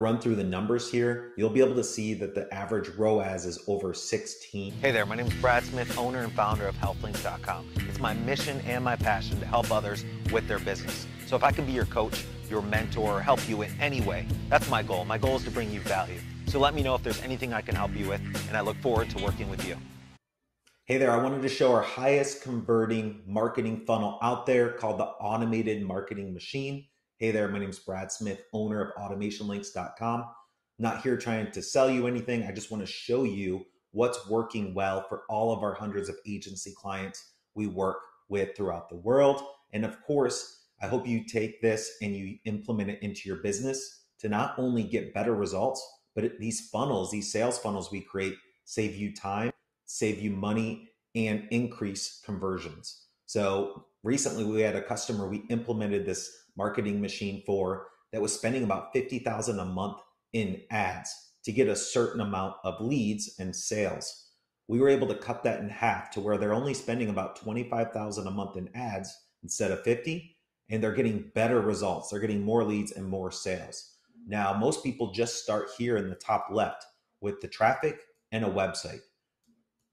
run through the numbers here, you'll be able to see that the average ROAS is over 16. Hey there, my name is Brad Smith, owner and founder of HealthLinks.com. It's my mission and my passion to help others with their business. So if I can be your coach, your mentor, or help you in any way, that's my goal. My goal is to bring you value. So let me know if there's anything I can help you with, and I look forward to working with you. Hey there, I wanted to show our highest converting marketing funnel out there called the Automated Marketing Machine. Hey there, my name's Brad Smith, owner of AutomationLinks.com. Not here trying to sell you anything. I just want to show you what's working well for all of our hundreds of agency clients we work with throughout the world. And of course, I hope you take this and you implement it into your business to not only get better results, but these funnels, these sales funnels we create, save you time, save you money, and increase conversions. So recently we had a customer we implemented this marketing machine for that was spending about $50,000 a month in ads to get a certain amount of leads and sales. We were able to cut that in half to where they're only spending about $25,000 a month in ads instead of $50,000, and they're getting better results. They're getting more leads and more sales. Now, most people just start here in the top left with the traffic and a website.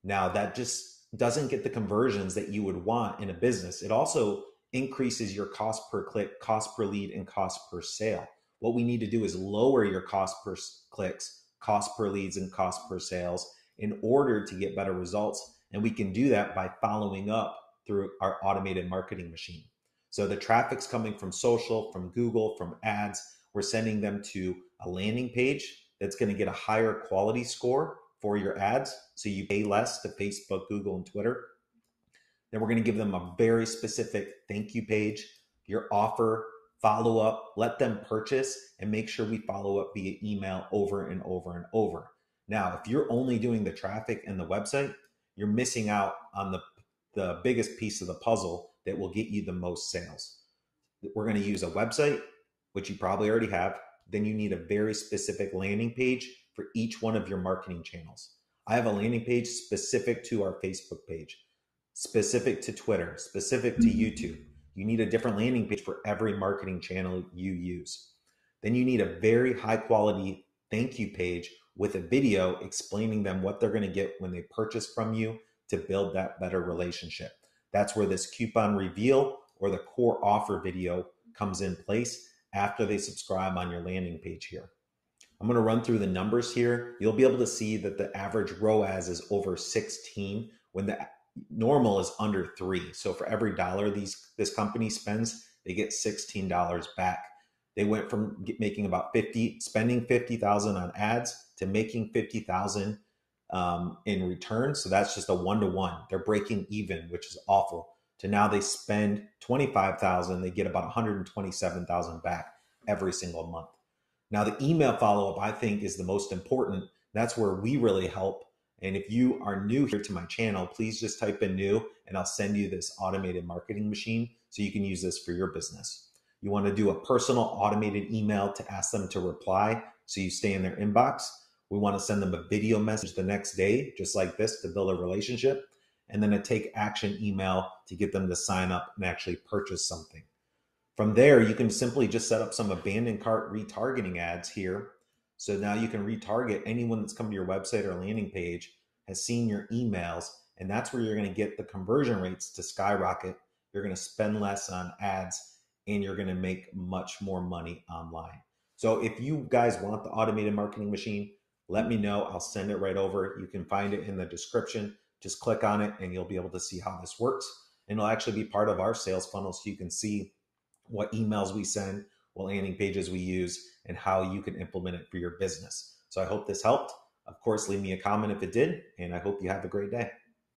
Now, that just doesn't get the conversions that you would want in a business. It also increases your cost per click, cost per lead, and cost per sale. What we need to do is lower your cost per clicks, cost per leads, and cost per sales in order to get better results. And we can do that by following up through our automated marketing machine. So the traffic's coming from social, from Google, from ads. We're sending them to a landing page that's going to get a higher quality score for your ads, so you pay less to Facebook, Google, and Twitter. Then we're going to give them a very specific thank you page, your offer, follow up, let them purchase, and make sure we follow up via email over and over and over. Now, if you're only doing the traffic and the website, you're missing out on the biggest piece of the puzzle that will get you the most sales. We're going to use a website, which you probably already have. Then you need a very specific landing page for each one of your marketing channels. I have a landing page specific to our Facebook page, specific to Twitter, specific to YouTube. You need a different landing page for every marketing channel you use. Then you need a very high quality thank you page with a video explaining them what they're gonna get when they purchase from you to build that better relationship. That's where this coupon reveal or the core offer video comes in place after they subscribe on your landing page here. I'm going to run through the numbers here. You'll be able to see that the average ROAS is over 16 when the normal is under 3. So for every dollar this company spends, they get $16 back. They went from making about spending $50,000 on ads to making $50,000 in return. So that's just a one-to-one. They're breaking even, which is awful. To now they spend $25,000, they get about $127,000 back every single month. Now, the email follow-up, I think, is the most important. That's where we really help. And if you are new here to my channel, please just type in new, and I'll send you this automated marketing machine so you can use this for your business. You want to do a personal automated email to ask them to reply so you stay in their inbox. We want to send them a video message the next day, just like this, to build a relationship, and then a take action email to get them to sign up and actually purchase something. From there, you can simply just set up some abandoned cart retargeting ads here. So now you can retarget anyone that's come to your website or landing page, has seen your emails, and that's where you're going to get the conversion rates to skyrocket. You're going to spend less on ads, and you're going to make much more money online. So if you guys want the automated marketing machine, let me know. I'll send it right over. You can find it in the description. Just click on it, and you'll be able to see how this works. And it'll actually be part of our sales funnel, so you can see what emails we send, what landing pages we use, and how you can implement it for your business. So I hope this helped. Of course, leave me a comment if it did, and I hope you have a great day.